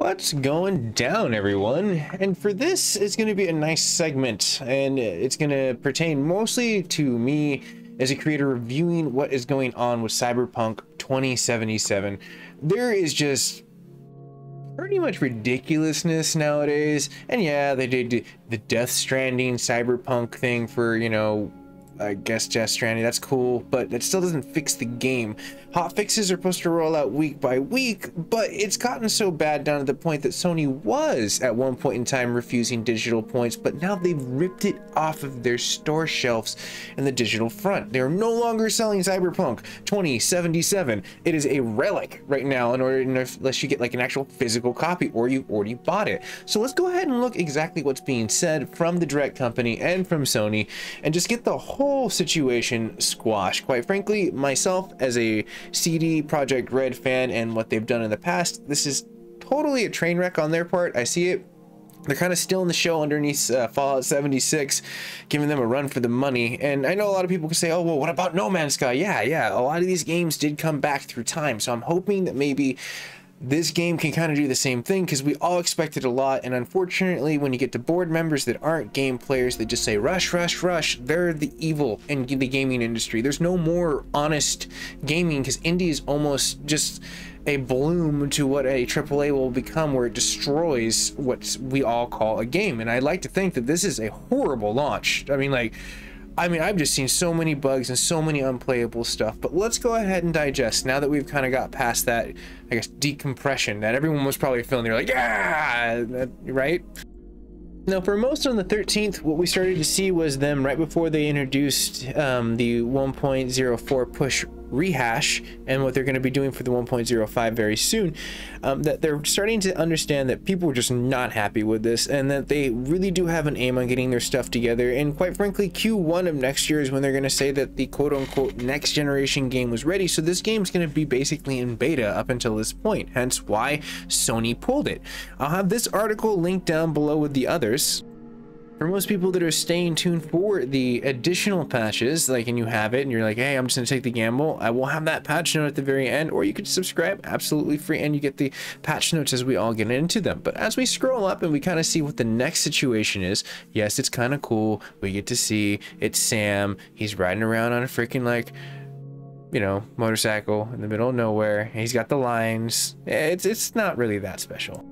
What's going down, everyone? And for this, it's going to be a nice segment, and it's going to pertain mostly to me as a creator reviewing what is going on with Cyberpunk 2077. There is just pretty much ridiculousness nowadays, and yeah, they did the Death Stranding Cyberpunk thing for, you know, I guess Jess Stranny. That's cool, but that still doesn't fix the game. Hot fixes are supposed to roll out week by week, but it's gotten so bad down to the point that Sony was at one point in time refusing digital points, but now they've ripped it off of their store shelves and the digital front. They're no longer selling Cyberpunk 2077. It is a relic right now unless you get like an actual physical copy or you've already bought it. So let's go ahead and look exactly what's being said from the Direct Company and from Sony and just get the whole situation squash. Quite frankly, myself as a CD Projekt Red fan and what they've done in the past, this is totally a train wreck on their part. I see it. They're kind of still in the show underneath Fallout 76, giving them a run for the money. And I know a lot of people can say, oh, well, what about No Man's Sky? Yeah, a lot of these games did come back through time, so I'm hoping that maybe this game can kind of do the same thing, because we all expected a lot, and unfortunately when you get to board members that aren't game players, they just say rush, rush, rush. They're the evil in the gaming industry. There's no more honest gaming, because indie is almost just a bloom to what a AAA will become, where it destroys what we all call a game. And I like to think that this is a horrible launch. I mean, I've just seen so many bugs and so many unplayable stuff, but let's go ahead and digest. Now that we've kind of got past that, I guess, decompression that everyone was probably feeling, they're like, yeah, right? Now, for most on the 13th, what we started to see was them right before they introduced the 1.04 push rehash and what they're going to be doing for the 1.05 very soon, that they're starting to understand that people are just not happy with this and that they really do have an aim on getting their stuff together. And quite frankly, Q1 of next year is when they're going to say that the quote-unquote next generation game was ready. So this game's going to be basically in beta up until this point, hence why Sony pulled it. I'll have this article linked down below with the others. For most people that are staying tuned for the additional patches, like, and you have it and you're like, hey, I'm just gonna take the gamble, I will have that patch note at the very end, or you could subscribe absolutely free and you get the patch notes as we all get into them. But as we scroll up and we kind of see what the next situation is, yes, it's kind of cool. We get to see it's Sam. He's riding around on a freaking, like, you know, motorcycle in the middle of nowhere. He's got the lines. It's not really that special.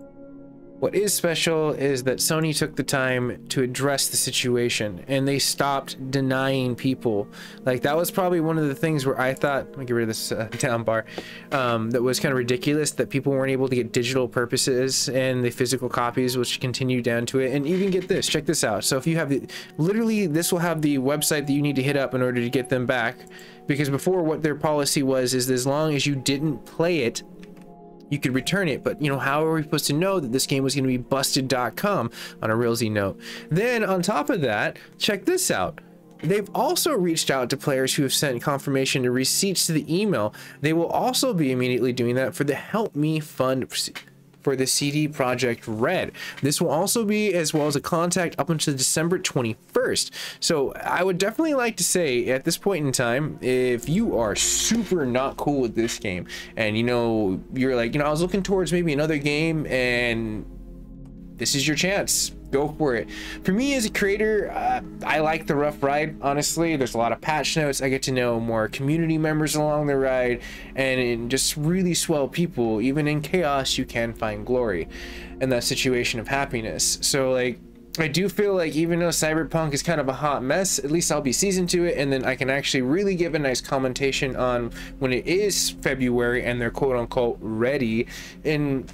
What is special is that Sony took the time to address the situation and they stopped denying people. Like, that was probably one of the things where I thought, let me get rid of this down bar, that was kind of ridiculous, that people weren't able to get digital purposes and the physical copies, which continue down to it. And even get this, check this out. So if you have the, literally this will have the website that you need to hit up in order to get them back, because before what their policy was is as long as you didn't play it, you could return it. But, you know, how are we supposed to know that this game was going to be busted.com on a realsy note? Then on top of that, check this out. They've also reached out to players who have sent confirmation and receipts to the email. They will also be immediately doing that for the Help Me Fund for the CD Projekt Red. This will also be as well as a contact up until December 21st. So I would definitely like to say at this point in time, if you are super not cool with this game and, you know, you're like, you know, I was looking towards maybe another game, and this is your chance. Go for it. For me as a creator, I like the rough ride, honestly. There's a lot of patch notes. I get to know more community members along the ride, and just really swell people. Even in chaos, you can find glory and that situation of happiness. So, like, I do feel like even though Cyberpunk is kind of a hot mess, at least I'll be seasoned to it, and then I can actually really give a nice commentation on when it is February and they're quote-unquote ready, and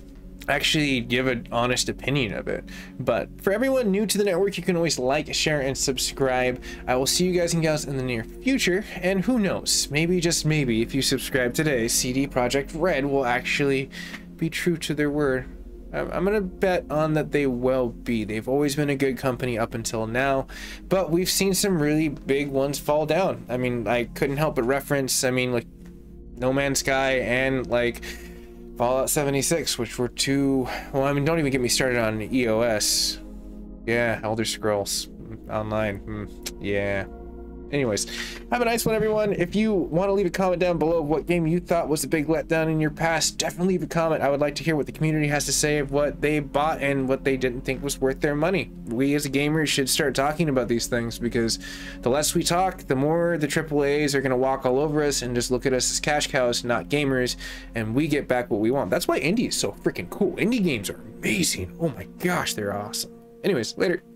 actually give an honest opinion of it. But for everyone new to the network, you can always like, share, and subscribe. I will see you guys and gals in the near future, and who knows, maybe, just maybe, if you subscribe today, CD Projekt Red will actually be true to their word. I'm gonna bet on that they will be. They've always been a good company up until now, but we've seen some really big ones fall down. I mean, I couldn't help but reference, I mean, like No Man's Sky and like Fallout 76, which were two, well, I mean, don't even get me started on EOS. Yeah, Elder Scrolls Online. Yeah, Anyways, have a nice one, everyone. If you want to leave a comment down below of what game you thought was a big letdown in your past, definitely leave a comment. I would like to hear what the community has to say of what they bought and what they didn't think was worth their money. We as a gamer should start talking about these things, because the less we talk, the more the AAAs are going to walk all over us and just look at us as cash cows, not gamers, and we get back what we want. That's why indie is so freaking cool. Indie games are amazing. Oh my gosh, they're awesome. Anyways, later.